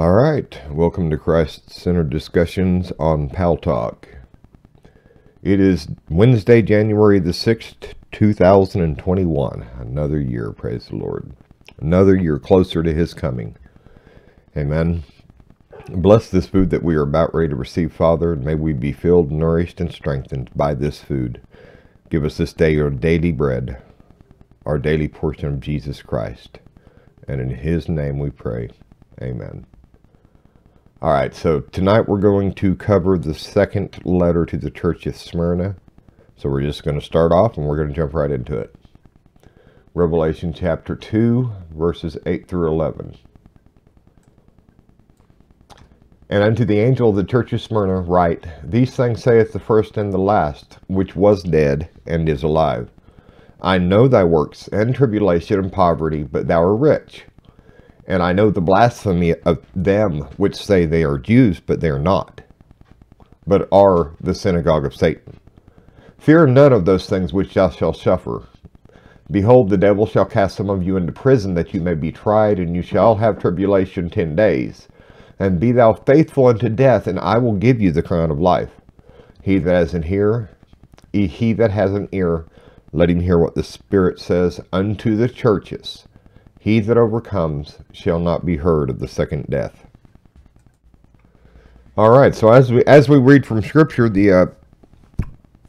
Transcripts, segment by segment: All right, welcome to Christ-Centered Discussions on PAL Talk. It is Wednesday, January the 6th, 2021. Another year, praise the Lord. Another year closer to His coming. Amen. Bless this food that we are about ready to receive, Father, and may we be filled, nourished, and strengthened by this food. Give us this day our daily bread, our daily portion of Jesus Christ. And in His name we pray. Amen. All right, so tonight we're going to cover the second letter to the church of Smyrna. So we're just going to start off and we're going to jump right into it. Revelation chapter 2, verses 8 through 11. And unto the angel of the church of Smyrna write, These things saith the first and the last, which was dead and is alive. I know thy works, and tribulation, and poverty, but thou art rich. And I know the blasphemy of them which say they are Jews, but they are not, but are the synagogue of Satan. Fear none of those things which thou shalt suffer. Behold, the devil shall cast some of you into prison, that you may be tried, and you shall have tribulation 10 days. And be thou faithful unto death, and I will give you the crown of life. He that has an ear, let him hear what the Spirit says unto the churches. He that overcomes shall not be hurt of the second death. All right, so as we read from Scripture,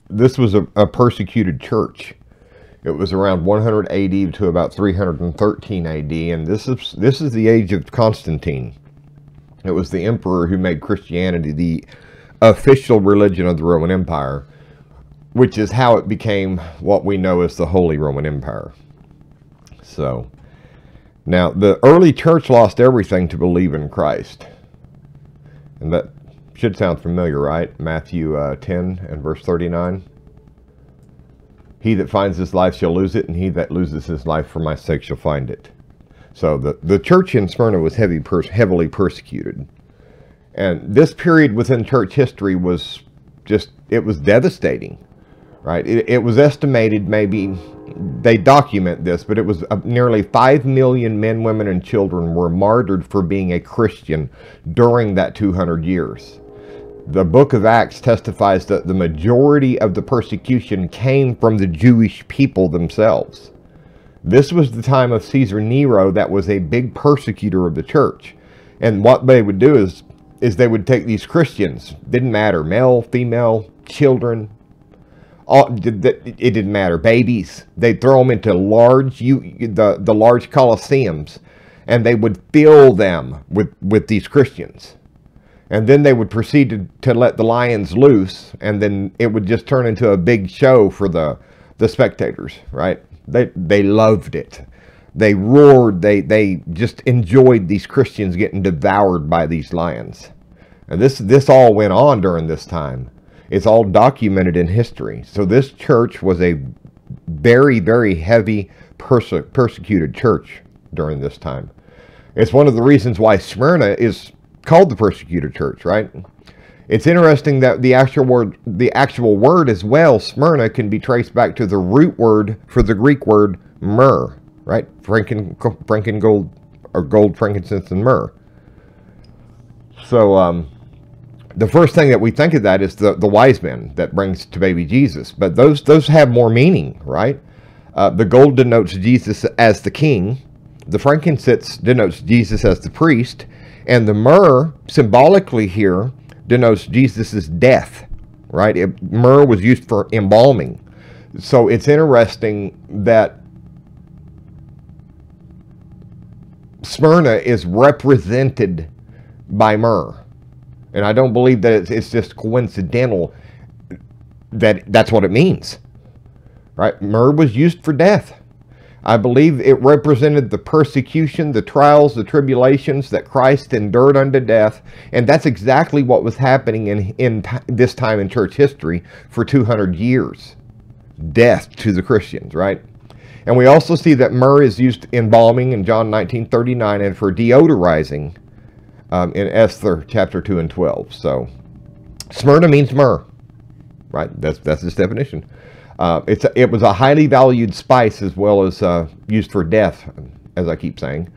this was a persecuted church. It was around 100 AD to about 313 AD, and this is the age of Constantine. It was the emperor who made Christianity the official religion of the Roman Empire, which is how it became what we know as the Holy Roman Empire. So now, the early church lost everything to believe in Christ. And that should sound familiar, right? Matthew 10 and verse 39. He that finds his life shall lose it, and he that loses his life for my sake shall find it. So the church in Smyrna was heavily persecuted. And this period within church history was just, it was devastating, right? It was estimated maybe... They document this, but it was nearly 5 million men, women, and children were martyred for being a Christian during that 200 years. The book of Acts testifies that the majority of the persecution came from the Jewish people themselves. This was the time of Caesar Nero that was a big persecutor of the church. And what they would do is they would take these Christians, didn't matter, male, female, children, it didn't matter. Babies, they'd throw them into the large coliseums, and they would fill them with these Christians, and then they would proceed to let the lions loose, and then it would just turn into a big show for the spectators. Right? They loved it. They roared. They just enjoyed these Christians getting devoured by these lions, and this all went on during this time. It's all documented in history. So this church was a very, very heavy persecuted church during this time. It's one of the reasons why Smyrna is called the persecuted church, right? It's interesting that the actual word as well, Smyrna, can be traced back to the root word for the Greek word myrrh, right? Gold, frankincense, and myrrh. So, the first thing that we think of that is the wise men that brings to baby Jesus. But those have more meaning, right? The gold denotes Jesus as the king. The frankincense denotes Jesus as the priest. And the myrrh, symbolically here, denotes Jesus' death, right? Myrrh was used for embalming. So it's interesting that Smyrna is represented by myrrh. And I don't believe that it's just coincidental that that's what it means, right? Myrrh was used for death. I believe it represented the persecution, the trials, the tribulations that Christ endured unto death. And that's exactly what was happening in this time in church history for 200 years. Death to the Christians, right? And we also see that myrrh is used in embalming in John 19:39 and for deodorizing. In Esther chapter 2 and 12. So Smyrna means myrrh, right? That's its definition. It was a highly valued spice as well as used for death, as I keep saying.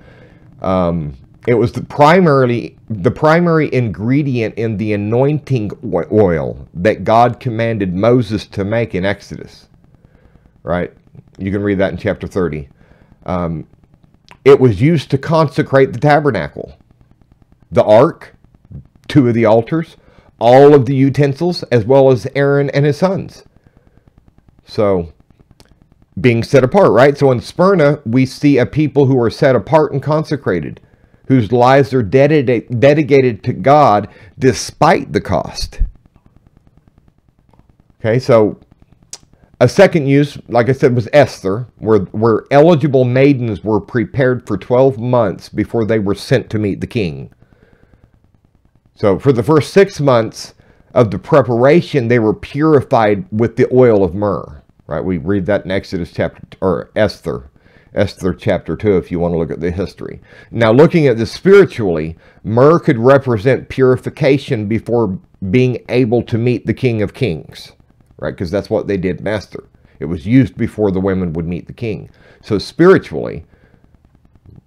It was the primary ingredient in the anointing oil that God commanded Moses to make in Exodus. Right? You can read that in chapter 30. It was used to consecrate the tabernacle, the ark, two of the altars, all of the utensils, as well as Aaron and his sons. So, being set apart, right? So in Smyrna, we see a people who are set apart and consecrated, whose lives are dedicated to God despite the cost. Okay, so a second use, like I said, was Esther, where eligible maidens were prepared for 12 months before they were sent to meet the king. So for the first 6 months of the preparation, they were purified with the oil of myrrh. Right, we read that in Exodus chapter, or Esther chapter 2 if you want to look at the history. Now, looking at this spiritually, myrrh could represent purification before being able to meet the King of Kings, right? Because that's what they did in Esther. It was used before the women would meet the king. So spiritually,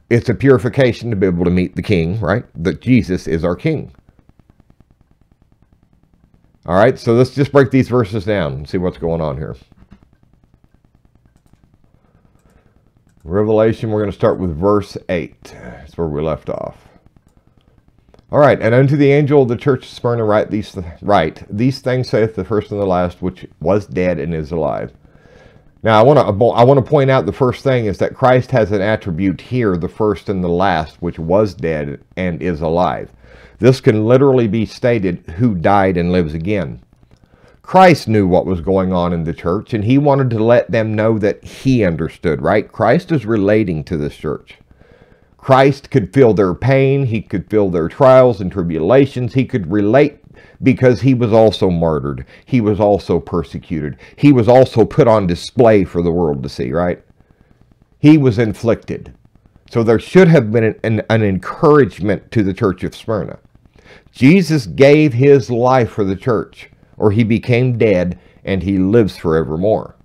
it's a purification to be able to meet the king, right? That Jesus is our king. All right, so let's just break these verses down and see what's going on here. Revelation, we're going to start with verse 8. That's where we left off. All right, and unto the angel of the church of Smyrna write these things saith the first and the last, which was dead and is alive. Now, I want to point out the first thing is that Christ has an attribute here, the first and the last, which was dead and is alive. This can literally be stated who died and lives again. Christ knew what was going on in the church, and he wanted to let them know that he understood, right? Christ is relating to this church. Christ could feel their pain. He could feel their trials and tribulations. He could relate because he was also martyred. He was also persecuted. He was also put on display for the world to see, right? He was inflicted. So there should have been an encouragement to the church of Smyrna. Jesus gave his life for the church, or he became dead, and he lives forevermore.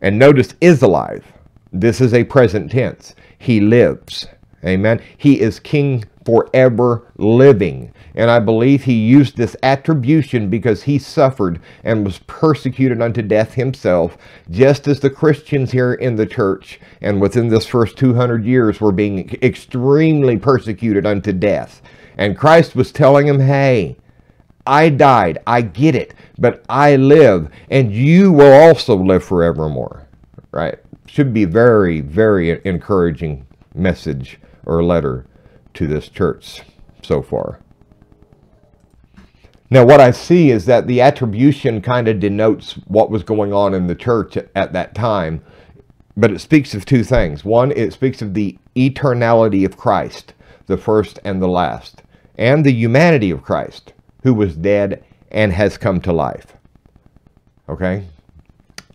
And notice, is alive. This is a present tense. He lives. Amen. He is king forever living. And I believe he used this attribution because he suffered and was persecuted unto death himself, just as the Christians here in the church, and within this first 200 years, were being extremely persecuted unto death. And Christ was telling him, hey, I died, I get it, but I live, and you will also live forevermore, right? Should be very, very encouraging message or letter to this church so far. Now, what I see is that the attribution kind of denotes what was going on in the church at that time, but it speaks of two things. One, it speaks of the eternality of Christ, the first and the last, and the humanity of Christ, who was dead and has come to life. Okay?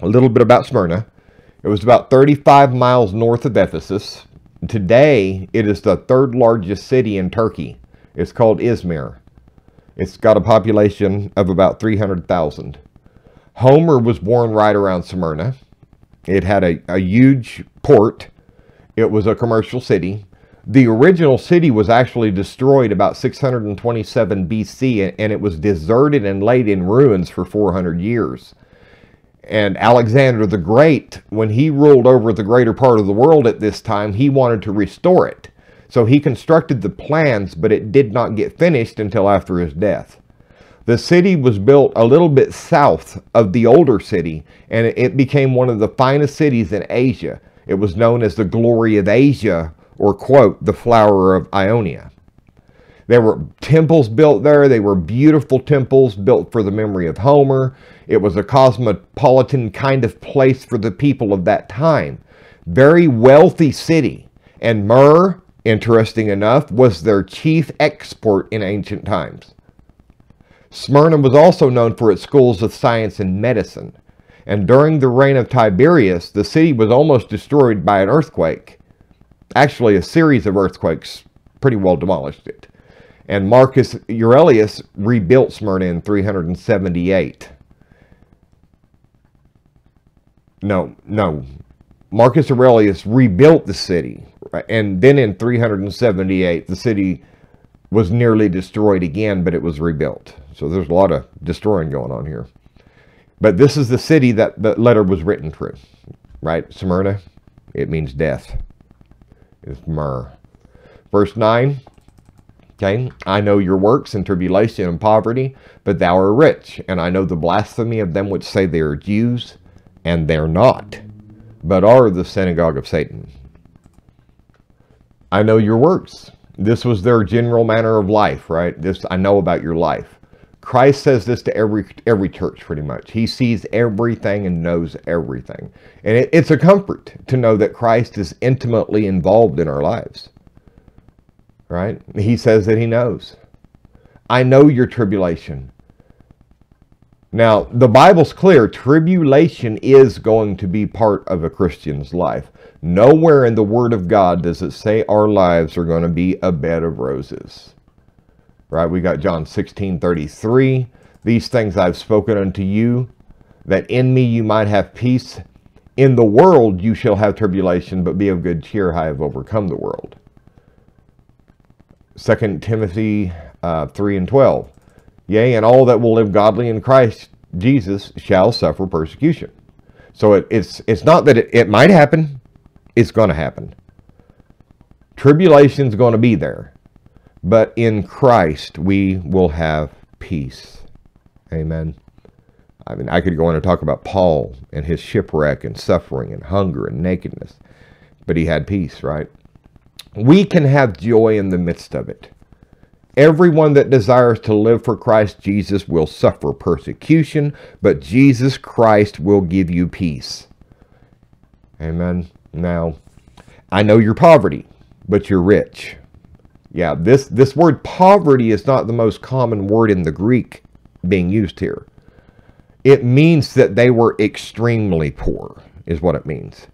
A little bit about Smyrna. It was about 35 miles north of Ephesus. Today, it is the third largest city in Turkey. It's called Izmir. It's got a population of about 300,000. Homer was born right around Smyrna. It had a huge port. It was a commercial city. The original city was actually destroyed about 627 BC, and it was deserted and laid in ruins for 400 years. And Alexander the Great, when he ruled over the greater part of the world at this time, he wanted to restore it. So he constructed the plans, but it did not get finished until after his death. The city was built a little bit south of the older city, and it became one of the finest cities in Asia. It was known as the glory of Asia, or, quote, the flower of Ionia. There were temples built there. They were beautiful temples built for the memory of Homer. It was a cosmopolitan kind of place for the people of that time. Very wealthy city. And myrrh, interesting enough, was their chief export in ancient times. Smyrna was also known for its schools of science and medicine. And during the reign of Tiberius, the city was almost destroyed by an earthquake. Actually, a series of earthquakes pretty well demolished it. And Marcus Aurelius rebuilt Smyrna in 378. Marcus Aurelius rebuilt the city and then in 378, the city was nearly destroyed again, but it was rebuilt. So there's a lot of destroying going on here. But this is the city that the letter was written through, right? Smyrna, it means death. It's myrrh. Verse 9, okay, I know your works and tribulation and poverty, but thou art rich, and I know the blasphemy of them which say they are Jews, and they're not, but are the synagogue of Satan. I know your works. This was their general manner of life, right? This, I know about your life. Christ says this to every church, pretty much. He sees everything and knows everything. And it's a comfort to know that Christ is intimately involved in our lives, right? He says that he knows. I know your tribulation. Now, the Bible's clear. Tribulation is going to be part of a Christian's life. Nowhere in the Word of God does it say our lives are going to be a bed of roses. Right? We got John 16:33. These things I've spoken unto you, that in me you might have peace. In the world you shall have tribulation, but be of good cheer. I have overcome the world. 2 Timothy 3:12. Yea, and all that will live godly in Christ Jesus shall suffer persecution. So it's not that it might happen. It's going to happen. Tribulation's going to be there. But in Christ, we will have peace. Amen. I mean, I could go on and talk about Paul and his shipwreck and suffering and hunger and nakedness. But he had peace, right? We can have joy in the midst of it. Everyone that desires to live for Christ Jesus will suffer persecution, but Jesus Christ will give you peace. Amen. Now, I know your poverty, but you're rich. Yeah, this word poverty is not the most common word in the Greek being used here. It means that they were extremely poor, is what it means.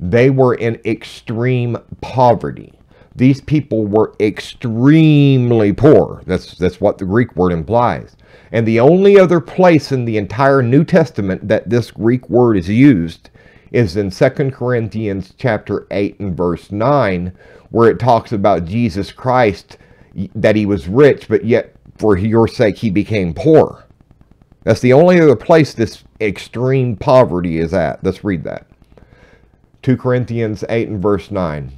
They were in extreme poverty. These people were extremely poor. That's what the Greek word implies. And the only other place in the entire New Testament that this Greek word is used is in 2 Corinthians chapter 8 and verse 9, where it talks about Jesus Christ, that he was rich, but yet for your sake he became poor. That's the only other place this extreme poverty is at. Let's read that. 2 Corinthians 8 and verse 9.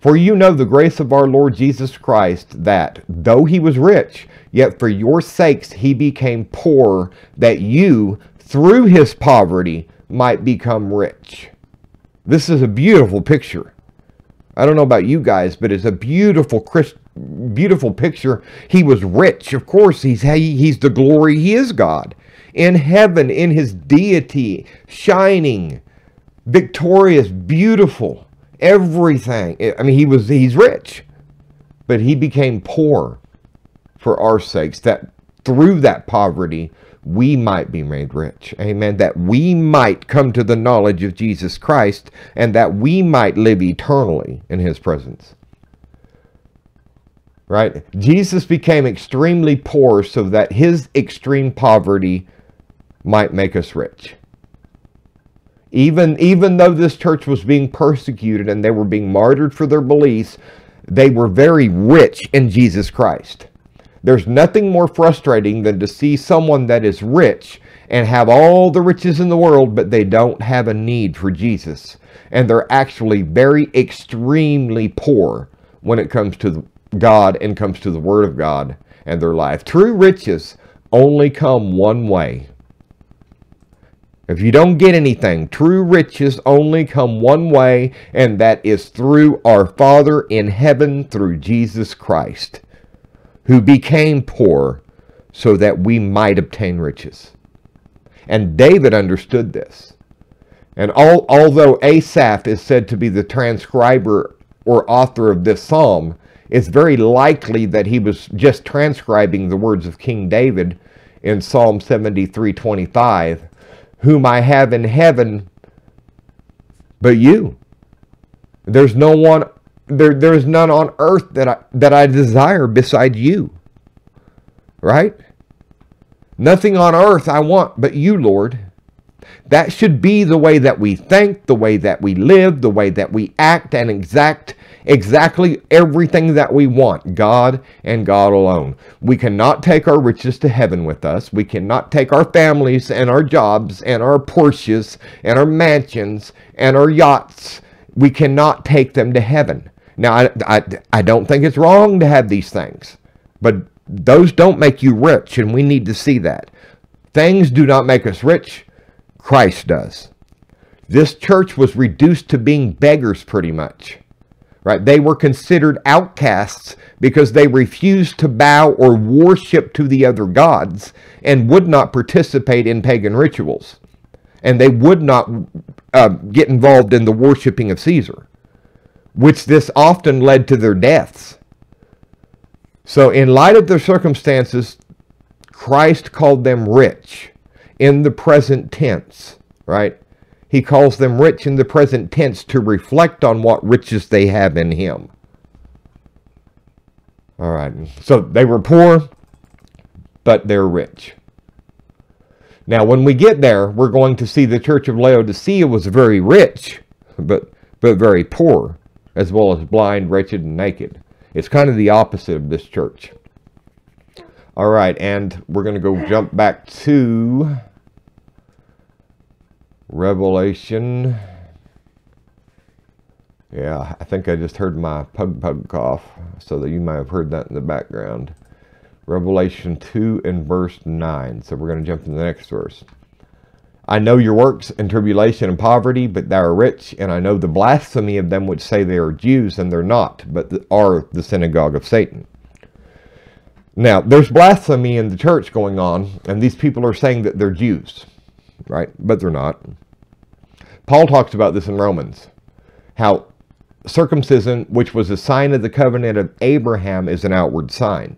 For you know the grace of our Lord Jesus Christ, that, though he was rich, yet for your sakes he became poor, that you, through his poverty, might become rich. This is a beautiful picture. I don't know about you guys, but it's a beautiful picture. He was rich. Of course, he's the glory. He is God. In heaven, in his deity, shining, victorious, beautiful. Everything. I mean, he's rich, but he became poor for our sakes, that through that poverty, we might be made rich. Amen. That we might come to the knowledge of Jesus Christ, and that we might live eternally in his presence. Right? Jesus became extremely poor so that his extreme poverty might make us rich. Even though this church was being persecuted and they were being martyred for their beliefs, they were very rich in Jesus Christ. There's nothing more frustrating than to see someone that is rich and have all the riches in the world, but they don't have a need for Jesus. And they're actually very extremely poor when it comes to God and comes to the Word of God and their life. True riches only come one way. If you don't get anything, true riches only come one way, and that is through our Father in heaven, through Jesus Christ, who became poor so that we might obtain riches. And David understood this. And although Asaph is said to be the transcriber or author of this psalm, it's very likely that he was just transcribing the words of King David in Psalm 73:25. Whom I have in heaven but you. There's no one, there's none on earth that I desire beside you. Right? Nothing on earth I want but you, Lord. That should be the way that we think, the way that we live, the way that we act, and exactly everything that we want. God and God alone. We cannot take our riches to heaven with us. We cannot take our families and our jobs and our Porsches and our mansions and our yachts. We cannot take them to heaven. Now, I don't think it's wrong to have these things, but those don't make you rich, and we need to see that. Things do not make us rich. Christ does. This church was reduced to being beggars pretty much, right? They were considered outcasts because they refused to bow or worship to the other gods and would not participate in pagan rituals. And they would not get involved in the worshiping of Caesar, which this often led to their deaths. So in light of their circumstances, Christ called them rich in the present tense, right? He calls them rich in the present tense to reflect on what riches they have in him. All right, so they were poor, but they're rich. Now, when we get there, we're going to see the church of Laodicea was very rich, but very poor, as well as blind, wretched, and naked. It's kind of the opposite of this church. All right, and we're going to go jump back to Revelation. Yeah, I think I just heard my pug cough, so that you might have heard that in the background. Revelation 2 and verse 9. So we're going to jump into the next verse. I know your works and tribulation and poverty, but thou art rich, and I know the blasphemy of them which say they are Jews and they're not, but are the synagogue of Satan. Now, there's blasphemy in the church going on, and these people are saying that they're Jews, right? But they're not. Paul talks about this in Romans, how circumcision, which was a sign of the covenant of Abraham, is an outward sign.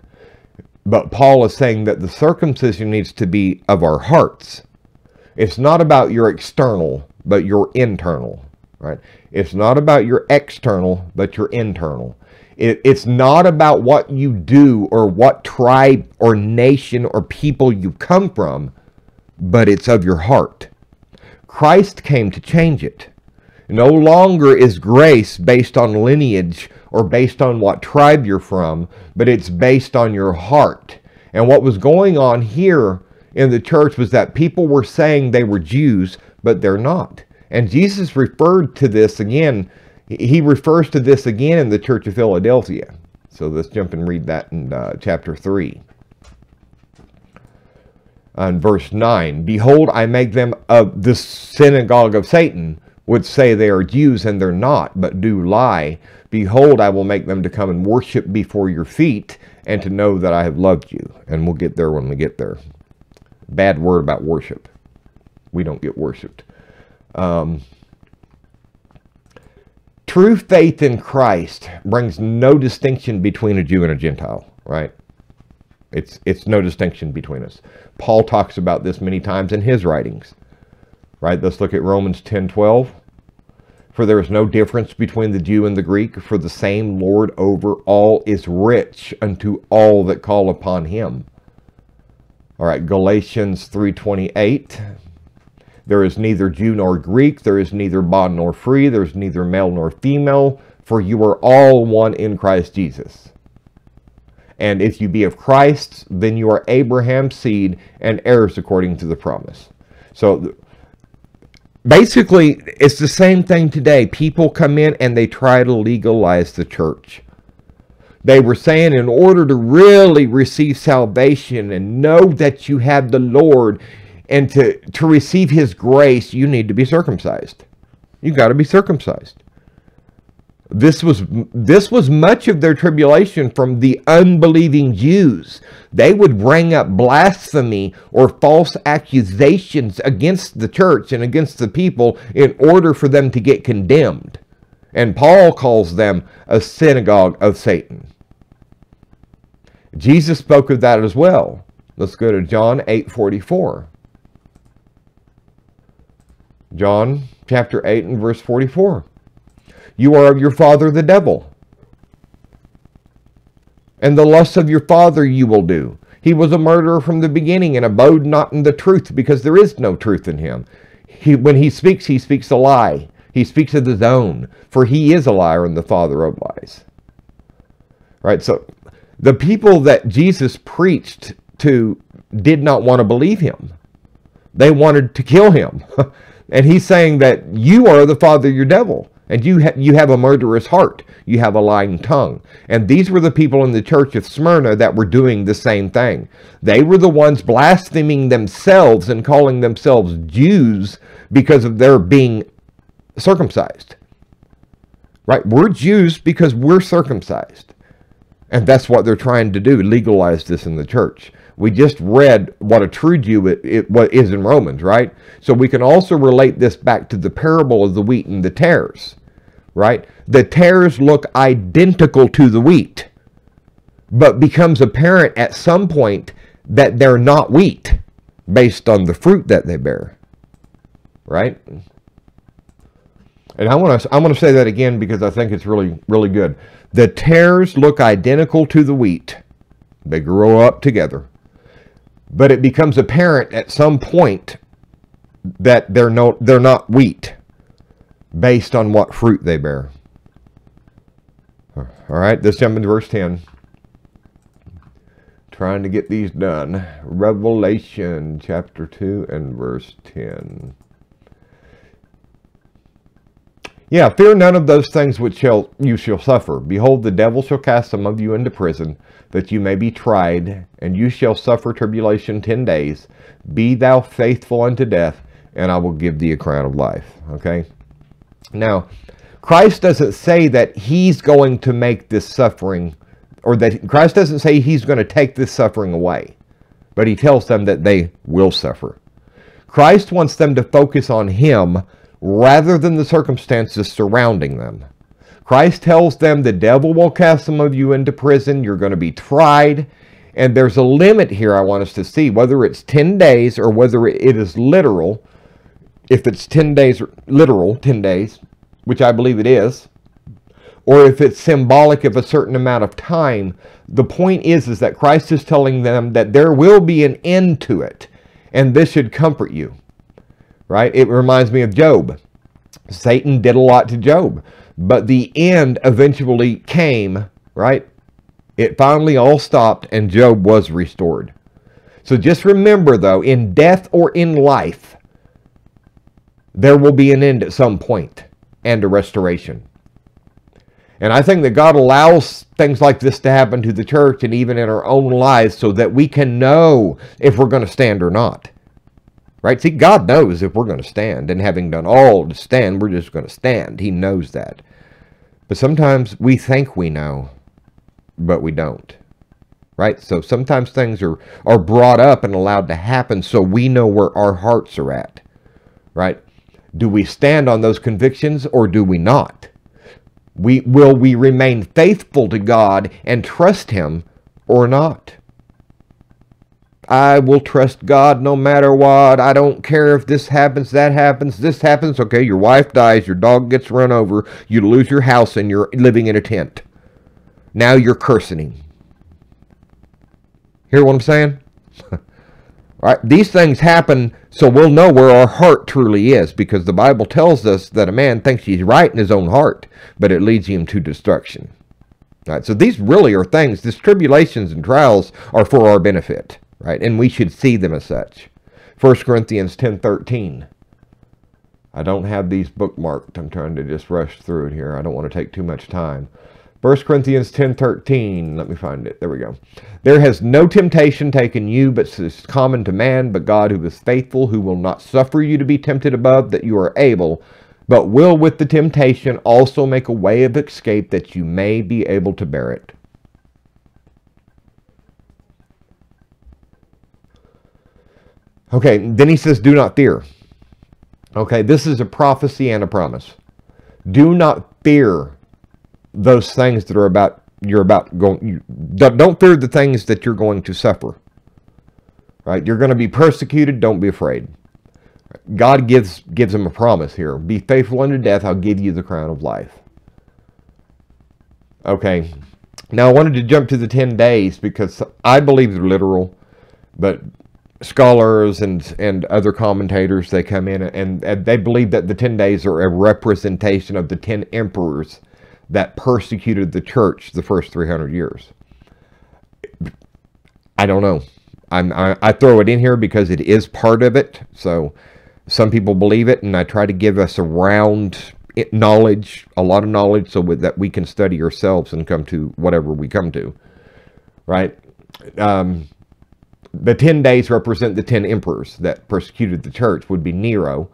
But Paul is saying that the circumcision needs to be of our hearts. It's not about your external, but your internal, right? It's not about your external, but your internal. It's not about what you do or what tribe or nation or people you come from, but it's of your heart. Christ came to change it. No longer is grace based on lineage or based on what tribe you're from, but it's based on your heart. And what was going on here in the church was that people were saying they were Jews, but they're not. And Jesus referred to this again. He refers to this again in the church of Philadelphia. So let's jump and read that in chapter 3. On verse 9, behold, I make them of the synagogue of Satan, which say they are Jews and they're not, but do lie. Behold, I will make them to come and worship before your feet and to know that I have loved you. And we'll get there when we get there. Bad word about worship. We don't get worshipped. True faith in Christ brings no distinction between a Jew and a Gentile, right? It's no distinction between us. Paul talks about this many times in his writings, right? Let's look at Romans 10:12. For there is no difference between the Jew and the Greek, for the same Lord over all is rich unto all that call upon him. All right, Galatians 3:28. There is neither Jew nor Greek, there is neither bond nor free, there is neither male nor female, for you are all one in Christ Jesus. And if you be of Christ, then you are Abraham's seed and heirs according to the promise. So basically, it's the same thing today. People come in and they try to legalize the church. They were saying in order to really receive salvation and know that you have the Lord and to receive his grace, you need to be circumcised. You got to be circumcised. This was much of their tribulation from the unbelieving Jews. They would bring up blasphemy or false accusations against the church and against the people in order for them to get condemned. And Paul calls them a synagogue of Satan. Jesus spoke of that as well. Let's go to John 8:44. John chapter 8 and verse 44. You are of your father the devil, and the lusts of your father you will do. He was a murderer from the beginning and abode not in the truth, because there is no truth in him. when he speaks a lie. He speaks of his own, for he is a liar and the father of lies. Right? So the people that Jesus preached to did not want to believe him. They wanted to kill him. And he's saying that you are the father of your devil. And you have a murderous heart. You have a lying tongue. And these were the people in the church of Smyrna that were doing the same thing. They were the ones blaspheming themselves and calling themselves Jews because of their being circumcised. Right? We're Jews because we're circumcised. And that's what they're trying to do, legalize this in the church. We just read what a true Jew is in Romans, right? So we can also relate this back to the parable of the wheat and the tares, right? The tares look identical to the wheat, but becomes apparent at some point that they're not wheat based on the fruit that they bear, right? And I want to say that again because I think it's really, really good. The tares look identical to the wheat. They grow up together. But it becomes apparent at some point that they're not wheat based on what fruit they bear. All right, let's jump into verse 10. Trying to get these done. Revelation chapter 2 and verse 10. Yeah, fear none of those things which you shall suffer. Behold, the devil shall cast some of you into prison, that you may be tried, and you shall suffer tribulation 10 days. Be thou faithful unto death, and I will give thee a crown of life. Okay? Now, Christ doesn't say that he's going to make this suffering, or that Christ doesn't say he's going to take this suffering away, but he tells them that they will suffer. Christ wants them to focus on him rather than the circumstances surrounding them. Christ tells them the devil will cast some of you into prison. You're going to be tried. And there's a limit here I want us to see, whether it's 10 days or whether it is literal. If it's 10 days, literal 10 days, which I believe it is, or if it's symbolic of a certain amount of time, the point is that Christ is telling them that there will be an end to it. And this should comfort you. Right? It reminds me of Job. Satan did a lot to Job, but the end eventually came, right? It finally all stopped and Job was restored. So just remember though, in death or in life, there will be an end at some point and a restoration. And I think that God allows things like this to happen to the church and even in our own lives so that we can know if we're going to stand or not. Right? See, God knows if we're going to stand. And having done all to stand, we're just going to stand. He knows that. But sometimes we think we know, but we don't. Right? So sometimes things are brought up and allowed to happen so we know where our hearts are at. Right? Do we stand on those convictions or do we not? Will we remain faithful to God and trust him or not? I will trust God no matter what. I don't care if this happens, that happens, this happens. Okay, your wife dies, your dog gets run over, you lose your house, and you're living in a tent. Now you're cursing him. Hear what I'm saying? All right, these things happen so we'll know where our heart truly is, because the Bible tells us that a man thinks he's right in his own heart, but it leads him to destruction. All right, so these really are things. These tribulations and trials are for our benefit. Right? And we should see them as such. 1 Corinthians 10:13. I don't have these bookmarked. I'm trying to just rush through it here. I don't want to take too much time. 1 Corinthians 10:13. Let me find it. There we go. There has no temptation taken you, but is common to man, but God who is faithful, who will not suffer you to be tempted above that you are able, but will with the temptation also make a way of escape that you may be able to bear it. Okay, then he says, do not fear. Okay, this is a prophecy and a promise. Do not fear those things that are about, don't fear the things that you're going to suffer. Right? You're going to be persecuted, don't be afraid. God gives him a promise here. Be faithful unto death, I'll give you the crown of life. Okay, now I wanted to jump to the 10 days because I believe they're literal, but scholars and other commentators, they come in and they believe that the 10 days are a representation of the 10 emperors that persecuted the church the first 300 years. I don't know. I throw it in here because it is part of it. So some people believe it, and I try to give us a round knowledge, a lot of knowledge, so that we can study ourselves and come to whatever we come to, right? The 10 days represent the 10 emperors that persecuted the church. Would be Nero.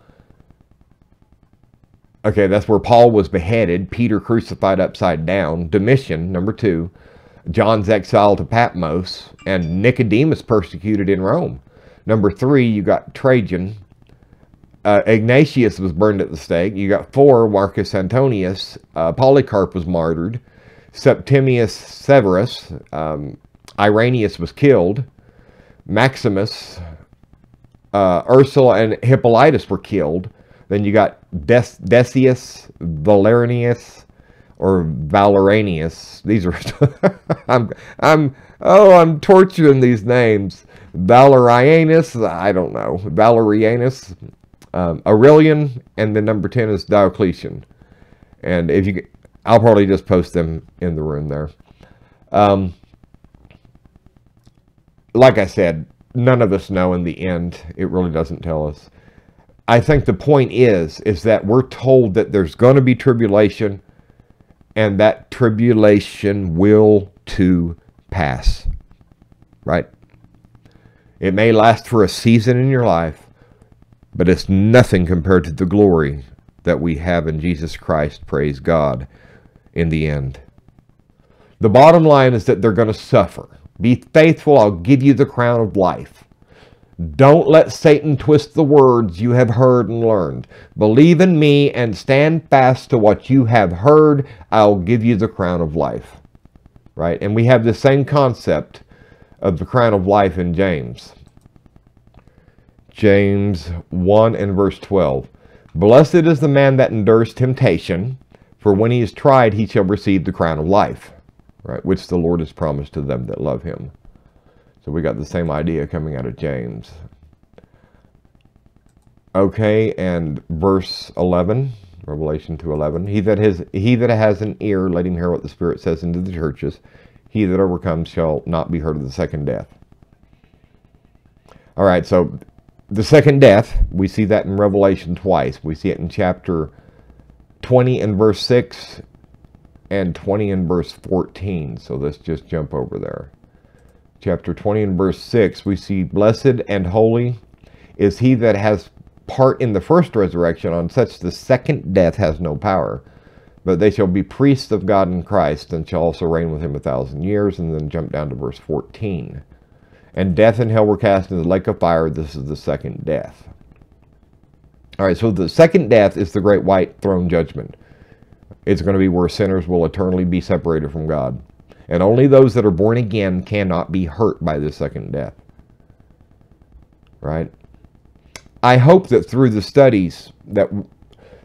Okay, that's where Paul was beheaded, Peter crucified upside down, Domitian, number 2, John's exile to Patmos, and Nicodemus persecuted in Rome. Number 3, you got Trajan. Ignatius was burned at the stake. You got 4, Marcus Antonius. Polycarp was martyred. Septimius Severus. Irenaeus was killed. Maximus, Ursula, and Hippolytus were killed. Then you got Decius, Valerianus, or Valerianus. These are I'm torturing these names. Valerianus, I don't know. Valerianus, Aurelian, and then number 10 is Diocletian. And if you, I'll probably just post them in the room there. Like I said, none of us know in the end. It really doesn't tell us. I think the point is that we're told that there's going to be tribulation, and that tribulation will too pass, right? It may last for a season in your life, but it's nothing compared to the glory that we have in Jesus Christ, praise God, in the end. The bottom line is that they're going to suffer. Be faithful, I'll give you the crown of life. Don't let Satan twist the words you have heard and learned. Believe in me and stand fast to what you have heard. I'll give you the crown of life. Right? And we have the same concept of the crown of life in James. James 1 and verse 12. Blessed is the man that endures temptation, for when he is tried, he shall receive the crown of life. Right? Which the Lord has promised to them that love him. So we got the same idea coming out of James. Okay, and verse 11, Revelation 2:11. He that has an ear, let him hear what the Spirit says unto the churches. He that overcomes shall not be hurt of the second death. All right, so the second death, we see that in Revelation twice. We see it in chapter 20 and verse 6 and 20 and verse 14. So let's just jump over there. Chapter 20 and verse 6, we see, blessed and holy is he that has part in the first resurrection. On such the second death has no power. But they shall be priests of God and Christ, and shall also reign with him 1,000 years. And then jump down to verse 14. And death and hell were cast into the lake of fire. This is the second death. All right, so the second death is the great white throne judgment. It's going to be where sinners will eternally be separated from God. And only those that are born again cannot be hurt by the second death. Right? I hope that through the studies, that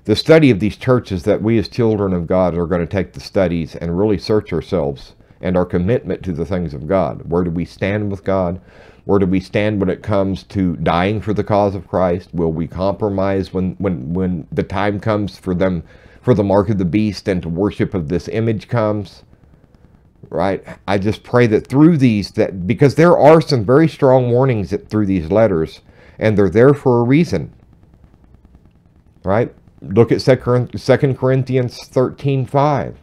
the study of these churches, that we as children of God are going to take the studies and really search ourselves and our commitment to the things of God. Where do we stand with God? Where do we stand when it comes to dying for the cause of Christ? Will we compromise when the time comes for them, for the mark of the beast and to worship of this image comes? Right? I just pray that through these, that because there are some very strong warnings that through these letters, and they're there for a reason. Right? Look at 2 Corinthians 13:5.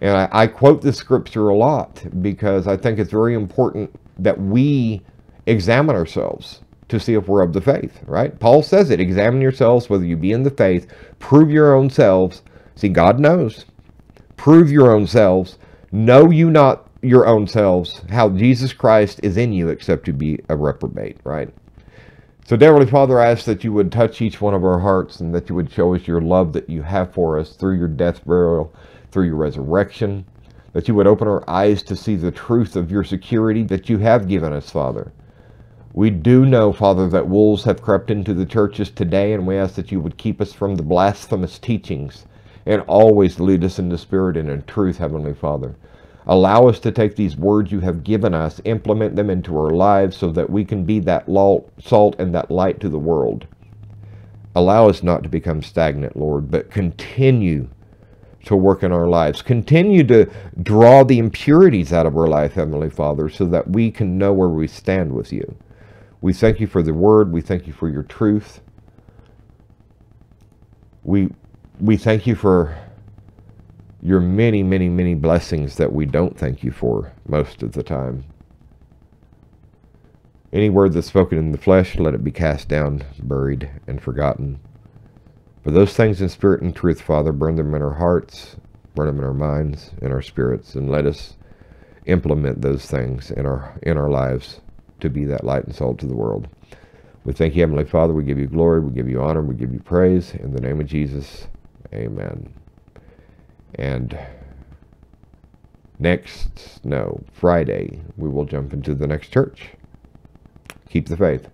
And I quote this scripture a lot because I think it's very important that we examine ourselves to see if we're of the faith. Right? Paul says it. Examine yourselves whether you be in the faith. Prove your own selves. See, God knows. Prove your own selves. Know you not your own selves, how Jesus Christ is in you, except you be a reprobate, right? So, dear Heavenly Father, I ask that you would touch each one of our hearts and that you would show us your love that you have for us through your death, burial, through your resurrection, that you would open our eyes to see the truth of your security that you have given us, Father. We do know, Father, that wolves have crept into the churches today, and we ask that you would keep us from the blasphemous teachings and always lead us in the Spirit and in truth, Heavenly Father. Allow us to take these words you have given us, implement them into our lives so that we can be that salt and that light to the world. Allow us not to become stagnant, Lord, but continue to work in our lives. Continue to draw the impurities out of our life, Heavenly Father, so that we can know where we stand with you. We thank you for the word. We thank you for your truth. We thank you for your many, many, many blessings that we don't thank you for most of the time. Any word that's spoken in the flesh, let it be cast down, buried, and forgotten. For those things in spirit and truth, Father, burn them in our hearts, burn them in our minds, in our spirits, and let us implement those things in our lives to be that light and salt to the world. We thank you, Heavenly Father. We give you glory. We give you honor. We give you praise. In the name of Jesus, amen. And Friday, we will jump into the next church. Keep the faith.